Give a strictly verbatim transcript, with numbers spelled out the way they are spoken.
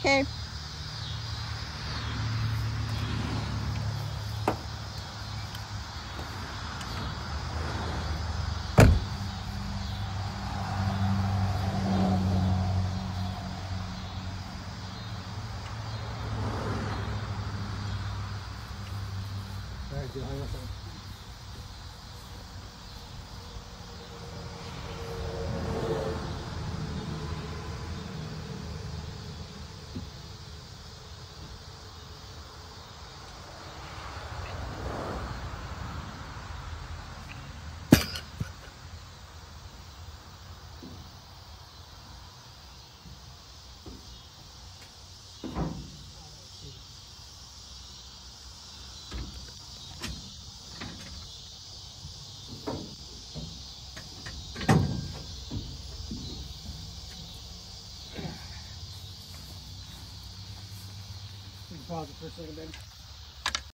Okay. Pause it for a second, baby.